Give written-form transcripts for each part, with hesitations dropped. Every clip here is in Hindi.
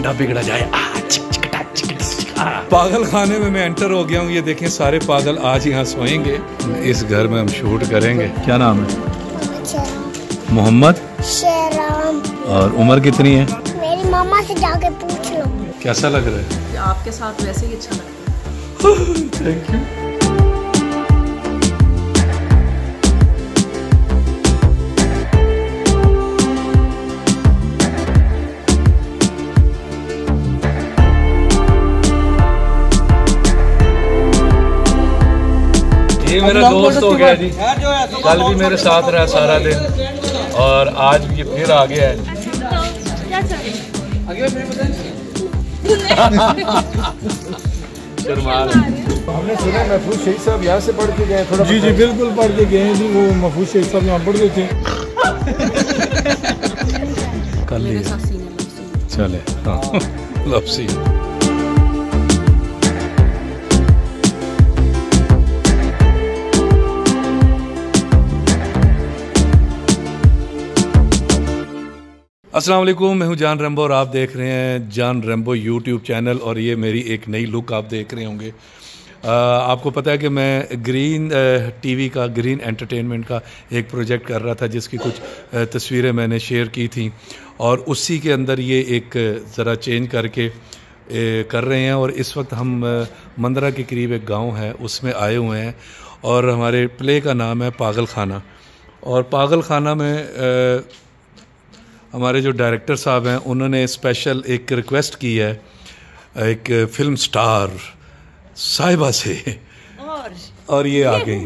अंडा बिगड़ा जाए। पागल खाने में मैं एंटर हो गया हूँ। ये देखें सारे पागल आज यहाँ सोएंगे। इस घर में हम शूट करेंगे। क्या नाम है? मोहम्मद शेराम। और उम्र कितनी है? मेरी मामा से जाके पूछ लो। कैसा लग रहा है? आपके साथ वैसे ही अच्छा लग रहा है। Thank you. ये मेरा दोस्त हो गया जी, कल भी मेरे साथ रहा सारा दिन और आज भी फिर आ गया है। हमने सुना महफूज शेख साहब यहाँ से पढ़ के गए। थोड़ा जी जी बिल्कुल पढ़ के गए जी। वो महफूज शेख साहब यहाँ पढ़ गए थे। कल चले हाँ लपसी। अस्सलाम वालेकुम, मैं हूं जान रैम्बो और आप देख रहे हैं जान रैम्बो यूट्यूब चैनल। और ये मेरी एक नई लुक आप देख रहे होंगे। आपको पता है कि मैं ग्रीन टीवी का, ग्रीन एंटरटेनमेंट का एक प्रोजेक्ट कर रहा था, जिसकी कुछ तस्वीरें मैंने शेयर की थी और उसी के अंदर ये एक ज़रा चेंज करके कर रहे हैं। और इस वक्त हम मंदरा के करीब एक गाँव है उसमें आए हुए हैं और हमारे प्ले का नाम है पागल खाना। और पागल खाना में हमारे जो डायरेक्टर साहब हैं उन्होंने स्पेशल एक रिक्वेस्ट की है एक फिल्म स्टार साहिबा से और ये आ गई।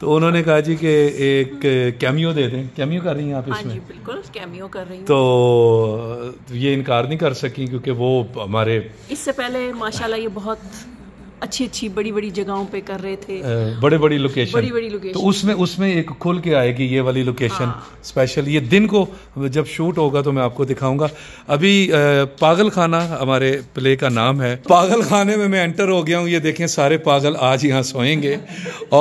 तो उन्होंने कहा जी कि एक कैमियो दे दें। कैमियो कर रही हैं आप इसमें? बिल्कुल कैमियो कर रही हूं। तो ये इनकार नहीं कर सकी क्योंकि वो हमारे इससे पहले माशाल्लाह ये बहुत अच्छी अच्छी बड़ी बड़ी जगहों पे कर रहे थे, बड़ी बड़ी लोकेशन। तो उसमें एक खुल के आएगी ये वाली लोकेशन। हाँ। स्पेशल ये दिन को जब शूट होगा तो मैं आपको दिखाऊंगा। अभी पागल खाना हमारे प्ले का नाम है। पागल खाने में मैं एंटर हो गया हूँ। ये देखें सारे पागल आज यहाँ सोएंगे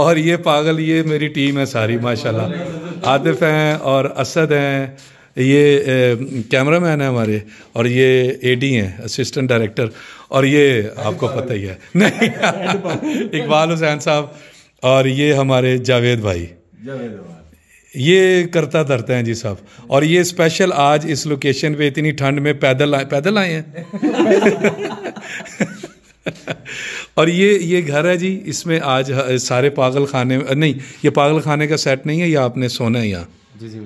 और ये पागल, ये मेरी टीम है सारी माशाल्लाह। आतिफ हैं और असद हैं, ये कैमरामैन है हमारे, और ये एडी हैं असिस्टेंट डायरेक्टर, और ये आपको पता ही है नहीं इकबाल हुसैन साहब, और ये हमारे जावेद भाई ये करता धरते हैं जी साहब। और ये स्पेशल आज इस लोकेशन पे इतनी ठंड में पैदल आए हैं और ये घर है जी, इसमें आज सारे पागल खाने, नहीं ये पागल खाने का सेट नहीं है, ये आपने सोना है यहाँ। जी जी।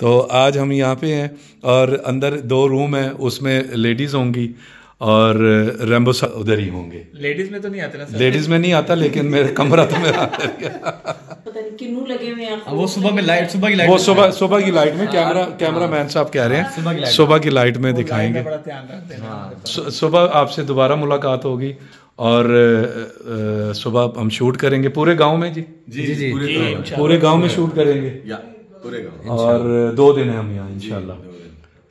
तो आज हम यहाँ पे हैं और अंदर दो रूम हैं, उसमें लेडीज़ होंगी और रैम्बो उधर ही होंगे। लेडीज़ में तो नहीं आता ना? लेडीज़ में नहीं आता, लेकिन मेरा कमरा तो मेरा पता नहीं किन्नू लगे हुए हैं। वो सुबह की लाइट में कैमरामैन साहब कह रहे हैं सुबह की लाइट में दिखाएंगे। सुबह आपसे दोबारा मुलाकात होगी और सुबह हम शूट करेंगे पूरे गाँव में। जी जी जी, पूरे गाँव में शूट करेंगे और 2 दिन है हम यहाँ इंशाल्लाह।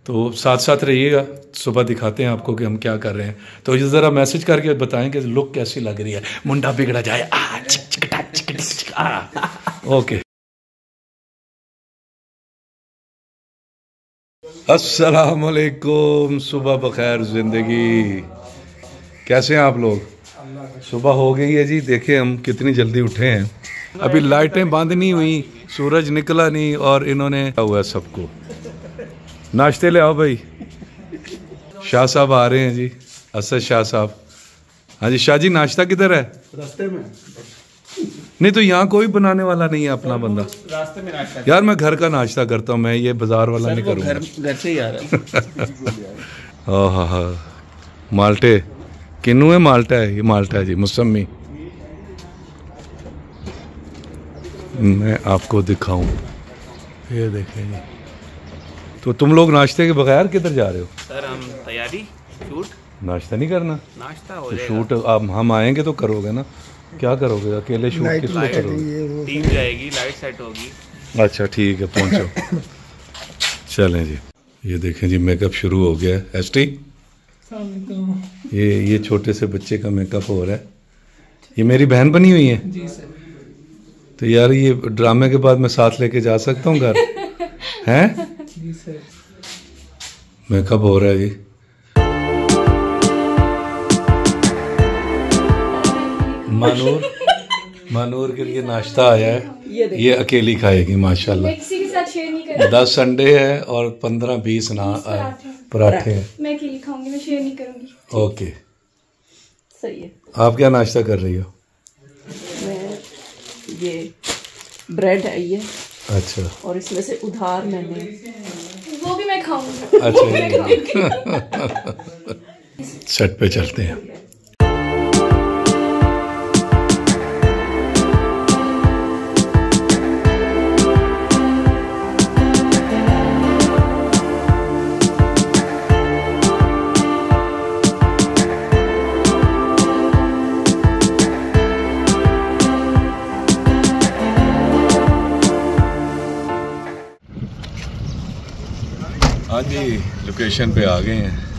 तो साथ साथ रहिएगा, सुबह दिखाते हैं आपको कि हम क्या कर रहे हैं। तो ये ज़रा मैसेज करके बताएं कि लुक कैसी लग रही है। मुंडा बिगड़ा जाए ओके। अस्सलाम वालेकुम, सुबह बखैर ज़िंदगी। कैसे हैं आप लोग? सुबह हो गई है जी, देखें हम कितनी जल्दी उठे हैं। अभी लाइटें बंद नहीं हुई, सूरज निकला नहीं और इन्होंने हुआ सबको। नाश्ते ले आओ भाई। शाह साहब आ रहे हैं जी, असद शाह साहब। हाँ जी शाह जी, नाश्ता किधर है? रास्ते में। नहीं तो यहाँ कोई बनाने वाला नहीं है अपना बंदा। रास्ते में नाश्ता यार, मैं घर का नाश्ता करता हूँ, मैं ये बाजार वाला नहीं करूँगा। घर से ही आ रहा है। हाँ हाँ माल्टे किन्नू है, माल्टा है ये, माल्टा है जी, मौसमी। मैं आपको दिखाऊं, ये देखेंगे। तो तुम लोग नाश्ते के बगैर किधर जा रहे हो? सर हम तैयारी, शूट। नाश्ता नहीं करना? नाश्ता हो जाएगा। शूट अब हम आएंगे तो करोगे ना? क्या करोगे अकेले? शूट किस पे करोगे? टीम जाएगी, लाइट सेट होगी। अच्छा ठीक है, पहुंचो चलें जी। ये देखें जी, मेकअप शुरू हो गया है। एसटी ये छोटे से बच्चे का मेकअप हो रहा है। ये मेरी बहन बनी हुई है जी सर। तो यार ये ड्रामे के बाद मैं साथ लेके जा सकता हूँ घर? हैं? मेकअप हो रहा है जी। मानूर मानूर के लिए नाश्ता आया है, ये अकेली खाएगी माशाल्लाह। 10 अंडे है और 15-20 ना पराठे हैं। मैं अकेली खाऊंगी, मैं शेयर नहीं करूंगी। ओके सही है। आप क्या नाश्ता कर रही हो? मैं ये ब्रेड है ये। अच्छा। और इसमें से उधार मैंने वो भी मैं खाऊंगी। अच्छा सेट पे चलते हैं। हाँ जी लोकेशन पे आ गए हैं।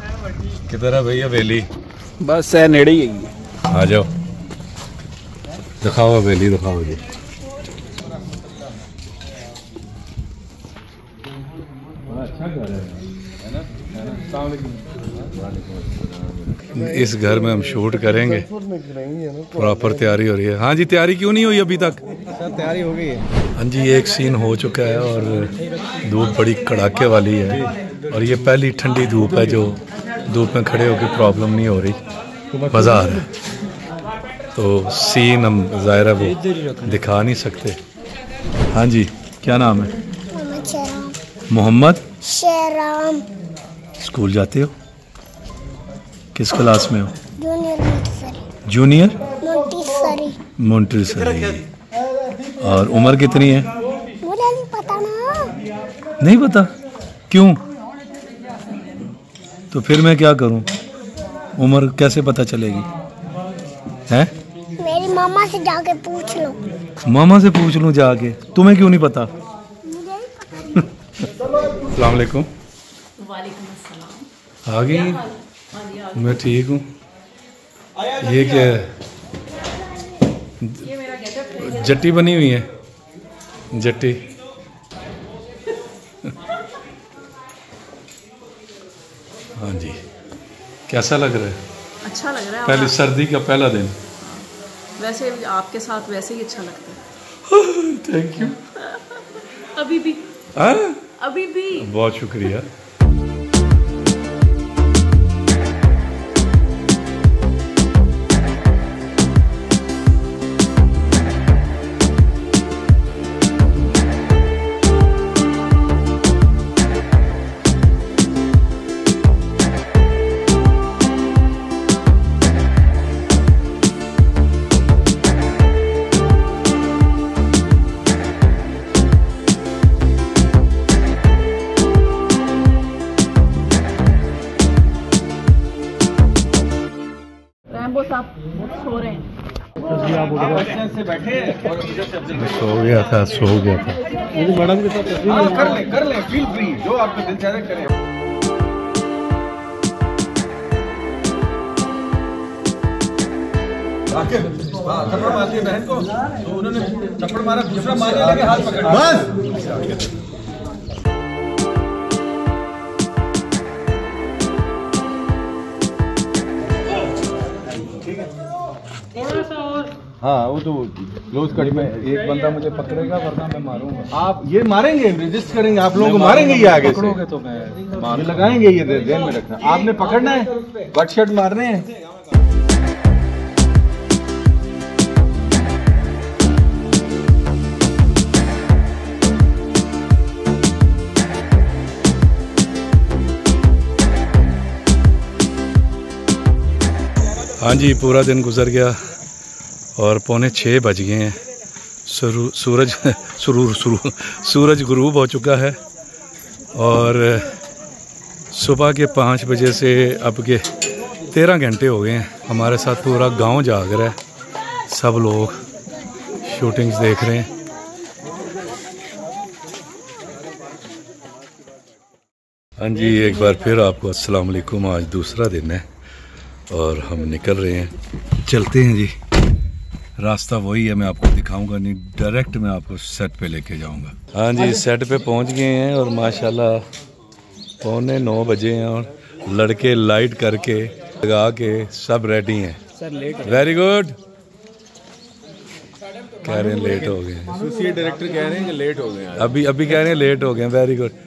किधर है भैया हवेली? बस है नेड़े ही है। आ जाओ दिखाओ हवेली दिखाओ जी। इस घर में हम शूट करेंगे, प्रॉपर तैयारी हो रही है। हाँ जी तैयारी क्यों नहीं हुई अभी तक? तैयारी हो गई है। हाँ जी एक सीन हो चुका है और धूप बड़ी कड़ाके वाली है और ये पहली ठंडी धूप है जो धूप में खड़े होकर प्रॉब्लम नहीं हो रही, मज़ा आ रहा है। तो सीन हम ज़ाहिर है वो दिखा नहीं सकते। हाँ जी क्या नाम है? मोहम्मद शेराम। स्कूल जाते हो? किस क्लास में हो? Junior Montessori. और उम्र कितनी है? मुझे नहीं पता ना। नहीं पता क्यों? तो फिर मैं क्या करूं? उम्र कैसे पता चलेगी? हैं? मेरी मामा से जाके पूछ लो। मामा से पूछ लूं जाके? तुम्हें क्यों नहीं पता? मुझे पता। सलाम अलैकुम। वालेकुम अस्सलाम। आ गई मैं ठीक हूँ। ये क्या है? जट्टी बनी हुई है जट्टी। हाँ जी कैसा लग रहा है? अच्छा लग रहा है। पहली सर्दी का पहला दिन। वैसे आपके साथ वैसे ही अच्छा लगता है। Thank you. अभी भी हाँ अभी भी बहुत शुक्रिया। सो गया था। मेरी मैडम के साथ कर ले फील फ्री जो आपको दिल चाहे करें। थप्पड़ मारती है बहन को तो उन्होंने थप्पड़ मारा, दूसरा मारने लगे हाथ पकड़। बस हाँ वो तो क्लोज कट में एक बंदा मुझे पकड़ेगा वरना मैं मारूंगा। आप ये मारेंगे रजिस्टर करेंगे, आप लोगों को मारेंगे ये आगे से। तो मैं लगाएंगे ये ध्यान में रखना। आपने पकड़ना है, बट शॉट मारने हैं। हाँ जी पूरा दिन गुजर गया और 5:45 बज गए हैं। सूरज गुरूब हो चुका है और सुबह के 5 बजे से अब के 13 घंटे हो गए हैं। हमारे साथ पूरा गांव जाग रहा है, सब लोग शूटिंग्स देख रहे हैं। हाँ जी एक बार फिर आपको अस्सलाम वालेकुम। आज दूसरा दिन है और हम निकल रहे हैं, चलते हैं जी। रास्ता वही है, मैं आपको दिखाऊंगा नहीं, डायरेक्ट मैं आपको सेट पे लेके जाऊंगा। हाँ जी सेट पे पहुंच गए हैं और माशाल्लाह 8:45 बजे हैं और लड़के लाइट करके लगा के सब रेडी हैं। Very good. कह रहे हैं लेट हो गए। एसोसिएट डायरेक्टर कह रहे हैं कि लेट हो गए, अभी अभी कह रहे हैं लेट हो गए। Very good.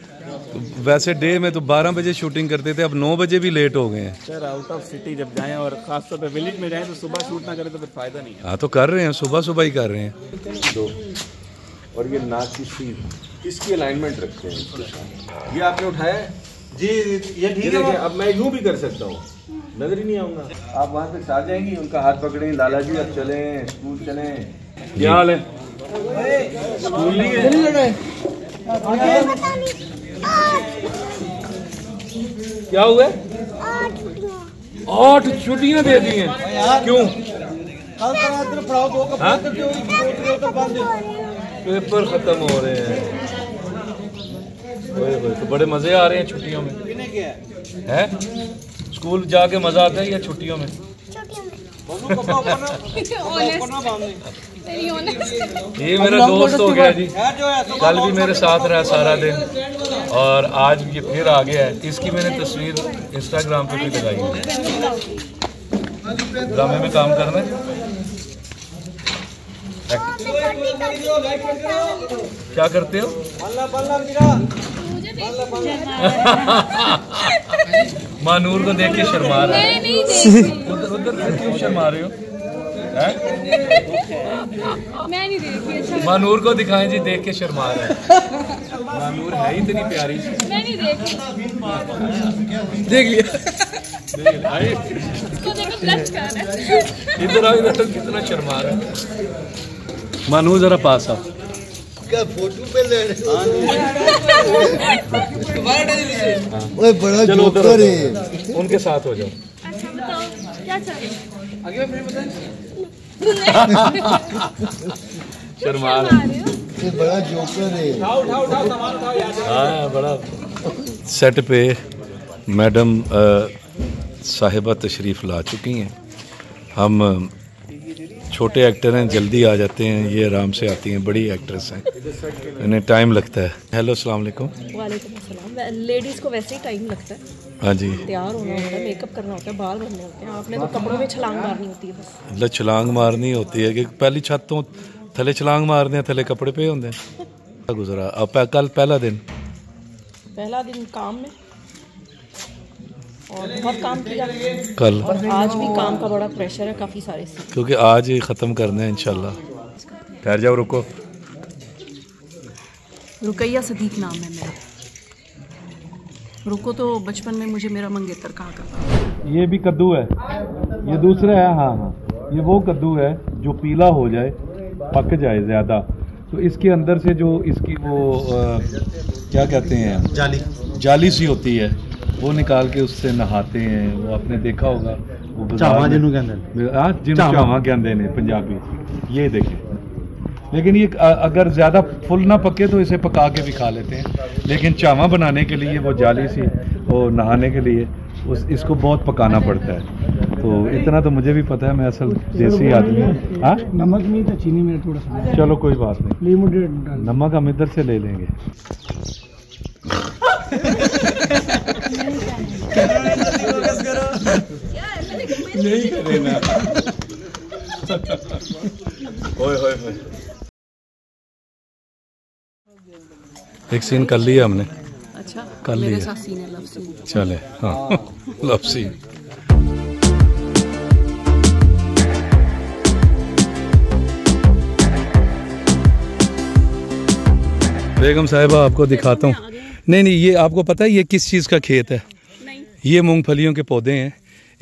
वैसे डे में तो 12 बजे शूटिंग करते थे, अब 9 बजे भी लेट हो गए हैं सर। आउट ऑफ सिटी जब जाएं और खासतौर पे विलेज में जाएं तो सुबह शूट ना करें तो फिर फायदा नहीं है। हाँ तो कर रहे हैं, सुबह सुबह ही कर रहे हैं। दो और ये नाक की सीध, इसकी अलाइनमेंट रखते हैं। ये आपने उठाया जी, ये ठीक है। अब मैं यूँ भी कर सकता हूँ, नजर ही नहीं आऊँगा। आप वहाँ तक साथ जाएंगी, उनका हाथ पकड़ें, लाला जी आप चलें, स्कूल चलें। क्या हाल है? स्कूल नहीं है? क्या हुआ? 8 छुट्टियां दे दी हैं। क्यों? पेपर खत्म हो रहे हैं तो बड़े मजे आ रहे हैं छुट्टियों में। है स्कूल जाके मजा आता है या छुट्टियों में? ये मेरा दोस्त हो गया जी, कल भी मेरे साथ रहा सारा दिन और आज ये फिर आ गया है। इसकी मैंने तस्वीर इंस्टाग्राम पे भी लगाई है। ड्रामे में काम करना क्या करते हो? मानूर को देख के शर्मा रहा है। उधर उधर क्यों शर्मा रहे हो? मैं नहीं देखी। मानूर को दिखाएं जी, देख के शर्मा रहा है। मानूर है इतनी प्यारी। मैं नहीं देखी। देख लिया। अरे इधर आओ, इधर कितना शर्मा रहा है। मानूर जरा पास आओ। क्या फोटो पे ले रहे? बड़ा जोकर है। उनके साथ हो जाओ। क्या चाहिए आगे में बताएं? शर्मा रहे ये बड़ा जोकर है। हाँ बड़ा सेट पे मैडम साहिबा तशरीफ़ ला चुकी हैं। हम छोटे एक्टर हैं, जल्दी आ जाते हैं, ये आराम से आती हैं। बड़ी एक्ट्रेस हैं, इन्हें टाइम लगता है। हेलो अस्सलाम वालेकुम। वालेकुम अस्सलाम। लेडीज़ को वैसे ही टाइम लगता है। हाँ जी, तैयार होना होता है, मेकअप करना होता है, बाल बनने होते हैं। आपने तो कपड़ों में छलांग मारनी होती है बस। ला छलांग मारनी होती है कि पहली छत तो थले छलांग मारते हैं, थले कपड़े पे होंगे। गुजरा आप कल पहला दिन? पहला दिन काम में और बहुत काम किया कल, और आज भी काम का बड़ा प्रेशर है काफ़ी सारे से, क्योंकि आज ही ख़त्म करना है इंशाल्लाह। ठहर जाओ, रुको। रुकैया सदीक नाम है मेरा। रुको तो बचपन में मुझे मेरा मंगेतर कहा करता। ये भी कद्दू है, ये दूसरा है। हाँ हाँ, ये वो कद्दू है जो पीला हो जाए, पक जाए ज़्यादा, तो इसके अंदर से जो इसकी वो क्या कहते हैं, जाली जाली सी होती है, वो निकाल के उससे नहाते हैं। वो आपने देखा होगा वो चावा जिन्हों कहते हैं पंजाबी, ये देखें। लेकिन ये अगर ज़्यादा फुल ना पके तो इसे पका के भी खा लेते हैं, लेकिन चावा बनाने के लिए वो जाली सी, वो नहाने के लिए उस इसको बहुत पकाना पड़ता है। तो इतना तो मुझे भी पता है, मैं असल देसी आदमी हूँ। हाँ नमक नहीं तो चीनी में थोड़ा सा। चलो कोई बात नहीं, नमक हम इधर से ले लेंगे। नहीं करेना। एक सीन कर लिया हमने। अच्छा कर लिया। चले हाँ लव सीन। बेगम साहिबा आपको दिखाता हूँ। नहीं नहीं, ये आपको पता है ये किस चीज़ का खेत है? नहीं। ये मूंगफलियों के पौधे हैं,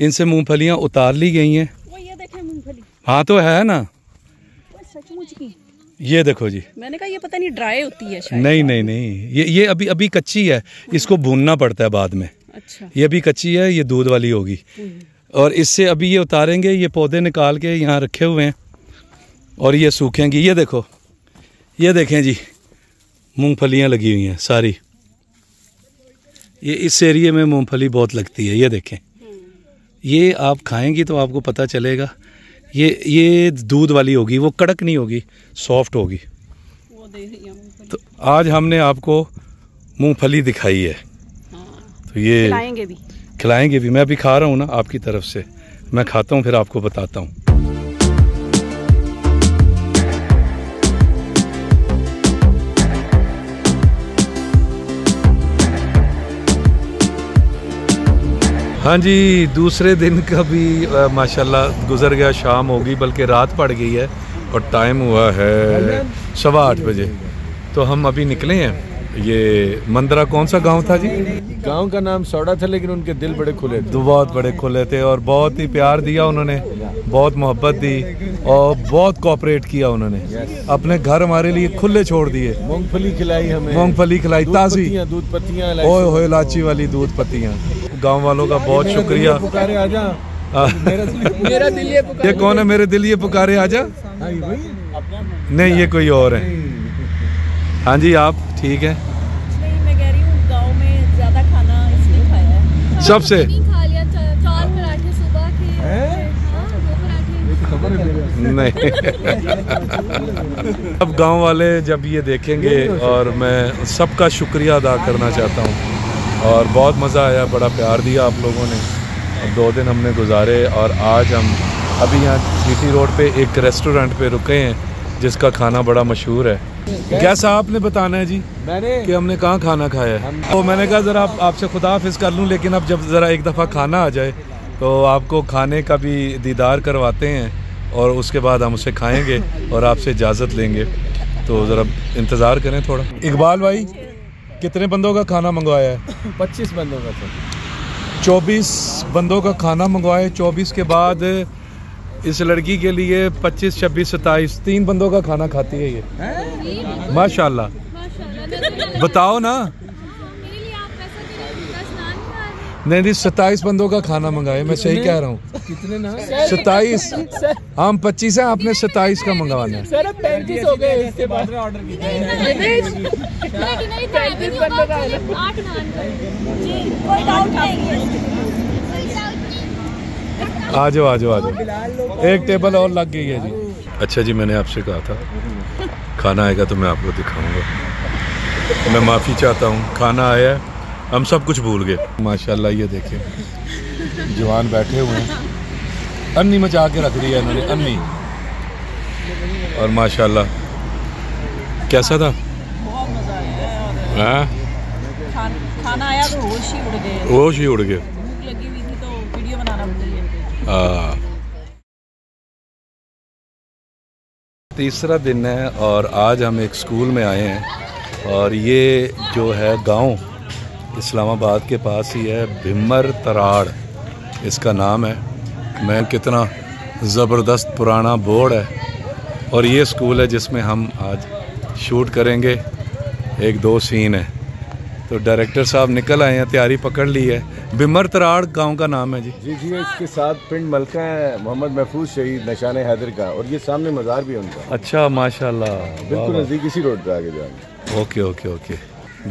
इनसे मूंगफलियां उतार ली गई हैं। वो ये देखें मूंगफली। हाँ तो है ना। वो सचमुच की। ये देखो जी, मैंने कहा ये पता नहीं ड्राई होती है शायद। नहीं नहीं नहीं, ये अभी अभी कच्ची है, इसको भूनना पड़ता है बाद में। अच्छा। ये अभी कच्ची है, ये दूध वाली होगी, और इससे अभी ये उतारेंगे। ये पौधे निकाल के यहाँ रखे हुए हैं और ये सूखेंगी। ये देखो, ये देखें जी, मूँगफलियाँ लगी हुई हैं सारी। ये इस एरिए में मूंगफली बहुत लगती है। ये देखें, ये आप खाएंगी तो आपको पता चलेगा। ये दूध वाली होगी, वो कड़क नहीं होगी, सॉफ्ट होगी। वो दे रही है मूंगफली। तो आज हमने आपको मूंगफली दिखाई है। हाँ। तो ये खिलाएंगे भी, खिलाएंगे भी। मैं अभी खा रहा हूँ ना आपकी तरफ से, मैं खाता हूँ फिर आपको बताता हूँ। हाँ जी, दूसरे दिन का भी माशाल्लाह गुजर गया। शाम होगी बल्कि रात पड़ गई है और टाइम हुआ है 8:15 बजे। तो हम अभी निकले हैं। ये मंदरा कौन सा गांव था जी? गांव का नाम सौडा था, लेकिन उनके दिल बड़े खुले थे। बहुत बड़े खुले थे और बहुत ही प्यार दिया उन्होंने, बहुत मोहब्बत दी और बहुत कोऑपरेट किया उन्होंने। अपने घर हमारे लिए खुले छोड़ दिए, मूंगफली खिलाई हमें, मूंगफली खिलाई ताज़ी, दूध पत्तियाँ, ओह इलायची वाली दूध पत्तियाँ। गाँव वालों का बहुत शुक्रिया। ये कौन है? मेरे दिल ये पुकारे आजा, नहीं ये कोई और है। हाँ जी, आप ठीक है? नहीं, मैं कह रही हूँ गांव में ज्यादा खाना इसलिए खाया है। सबसे खा लिया 4 पराठे सुबह के, हाँ 2 पराठे नहीं। अब गांव वाले जब ये देखेंगे, और मैं सबका शुक्रिया अदा करना चाहता हूँ। और बहुत मज़ा आया, बड़ा प्यार दिया आप लोगों ने। 2 दिन हमने गुजारे और आज हम अभी यहाँ सीटी रोड पे एक रेस्टोरेंट पे रुके हैं जिसका खाना बड़ा मशहूर है। कैसा आपने बताना है जी कि हमने कहाँ खाना खाया है। तो मैंने कहा ज़रा आपसे खुदा हाफिज़ कर लूँ, लेकिन अब जब ज़रा एक दफ़ा खाना आ जाए तो आपको खाने का भी दीदार करवाते हैं और उसके बाद हम उसे खाएंगे और आपसे इजाज़त लेंगे। तो ज़रा इंतज़ार करें थोड़ा। इकबाल भाई, कितने बंदों का खाना मंगवाया है? 25 बंदों का। 24 बंदों का खाना मंगवाया। 24 के बाद इस लड़की के लिए 25, 26, 27 3 बंदों का खाना खाती है ये, माशाल्लाह। बताओ ना। नहीं नहीं, 27 बंदों का खाना मंगाए, मैं सही कह रहा हूँ। कितने ना? 27। हम 25 हैं, आपने 27 का मंगवाना है। सर अब 35 हो गए, इसके बाद ऑर्डर कीजिए। नहीं 35 बंदों का 8 नान जी, कोई डाउट नहीं। आ जाओ आ जाओ आ जाओ, एक टेबल और लग गई है जी। अच्छा जी, मैंने आपसे कहा था खाना आएगा तो मैं आपको दिखाऊंगा। मैं माफ़ी चाहता हूँ, खाना आया है, हम सब कुछ भूल गए। माशाल्लाह, ये देखें जवान बैठे हुए हैं, अन्नी मचा के रख दी है इन्होंने, अन्नी। और माशाल्लाह कैसा था खाना? आया तो होश ही उड़ गए, होश ही उड़ गए। तीसरा दिन है और आज हम एक स्कूल में आए हैं और ये जो है गांव इस्लामाबाद के पास ही है, भिमर तराड़ इसका नाम है। मैं कितना ज़बरदस्त पुराना बोर्ड है। और ये स्कूल है जिसमें हम आज शूट करेंगे, 1-2 सीन है। तो डायरेक्टर साहब निकल आए हैं, तैयारी पकड़ ली है। भिमर तराड़ गांव का नाम है जी। जी जी, इसके साथ पिंड मलका है, मोहम्मद महफूज शहीद निशान हैदर का, और ये सामने मज़ार भी है उनका। अच्छा, माशाल्लाह, बिल्कुल नज़दीक इसी रोड पे आगे जाएंगे। Okay okay okay.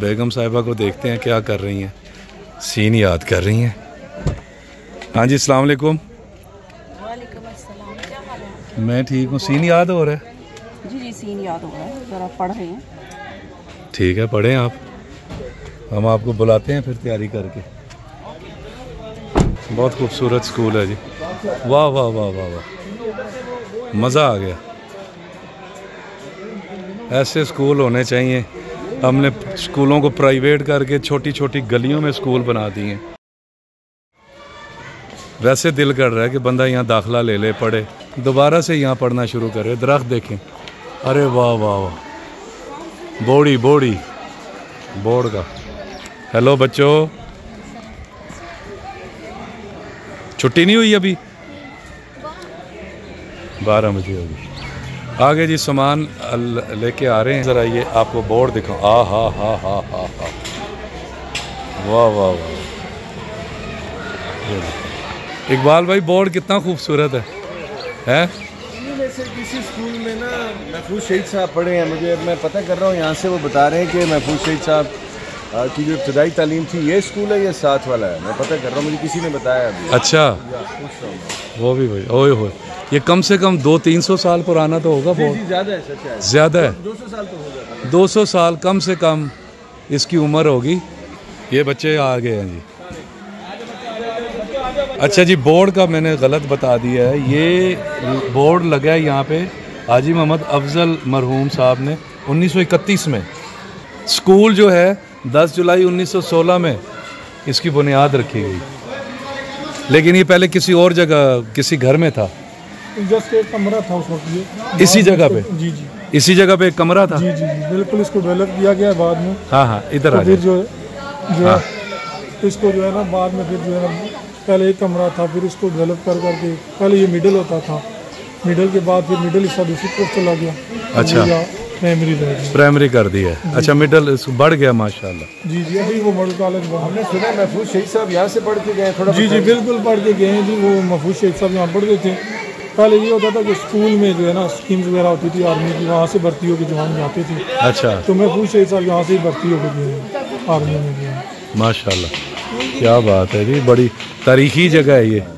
बेगम साहिबा को देखते हैं क्या कर रही हैं, सीन याद कर रही हैं। हाँ जी, अस्सलाम वालेकुम। मैं ठीक हूँ। सीन याद हो रहा है? जी जी, सीन याद हो रहा है, ज़रा पढ़ रहे हैं। ठीक है, पढ़ें आप, हम आपको बुलाते हैं फिर तैयारी करके। बहुत खूबसूरत स्कूल है जी, वाह वाह वाह वाह वाह, मज़ा आ गया। ऐसे स्कूल होने चाहिए। हमने स्कूलों को प्राइवेट करके छोटी छोटी गलियों में स्कूल बना दिए हैं। वैसे दिल कर रहा है कि बंदा यहाँ दाखला ले ले, पढ़े, दोबारा से यहाँ पढ़ना शुरू करे। दरख्त देखें, अरे वाह वाह वाह, बोड़ी बोड़ी बोर्ड का। हेलो बच्चों, छुट्टी नहीं हुई अभी, 12 बजे होगी। आगे जी सामान लेके आ रहे हैं। ज़रा ये आपको बोर्ड दिखाओ। आ हा हा हा हा हा, वाह वाह वाह। इकबाल भाई, बोर्ड कितना खूबसूरत है, हैं? किसी स्कूल में ना महफूज शहीद साहब पढ़े हैं, मुझे मैं पता कर रहा हूँ यहाँ से, वो बता रहे हैं कि महफूज शहीद साहब की जो इब्तदाई तालीम थी, ये स्कूल है या साथ वाला है, मैं पता कर रहा हूँ, मुझे किसी ने बताया अभी। अच्छा, वो भी भाई, ओए हो, ये कम से कम 200-300 साल पुराना तो होगा। बहुत ज़्यादा है, ज़्यादा है, 200 साल तो होगा, 200 साल कम से कम इसकी उम्र होगी। ये बच्चे आ गए हैं जी। अच्छा जी, बोर्ड का मैंने गलत बता दिया है, ये बोर्ड लगा है यहाँ पे हाजी मोहम्मद अफजल मरहूम साहब ने 1931 में। स्कूल जो है 10 जुलाई 1916 में इसकी बुनियाद रखी गई। लेकिन ये पहले किसी और जगह किसी घर में था, जस्ट एक कमरा था उस वक्त इसी जगह पे। जी जी, इसी जगह पे एक कमरा था। जी जी बिल्कुल, इसको डेवलप किया गया बाद में। हाँ हाँ, इधर फिर जो हाँ। इसको जो है ना बाद में फिर जो है ना पहले एक कमरा था, फिर इसको डेवलप कर करके पहले ये मिडिल होता था, मिडिल के बाद फिर मिडिल हिस्सा दूसरी तरफ चला गया। अच्छा, प्राइमरी कर दी है। अच्छा, मिडिल बढ़ गया माशाल्लाह। जी जी, अभी वो मॉडल कॉलेज हमने सुना महफूज शहीद साहब यहाँ से पढ़ के गए थोड़ा। जी जी बिल्कुल, पढ़ के गए हैं जी, वो महफूज शहीद साहब यहाँ पढ़ गए थे। पहले ये होता था कि स्कूल में जो है ना स्कीम्स वगैरह होती थी आर्मी की, वहाँ से भर्ती होकर जवान जाते थे। अच्छा, तो महफूज शहीद साहब यहाँ से ही भर्ती होकर आर्मी में गए। माशाल्लाह, क्या बात है जी, बड़ी तारीखी जगह है ये।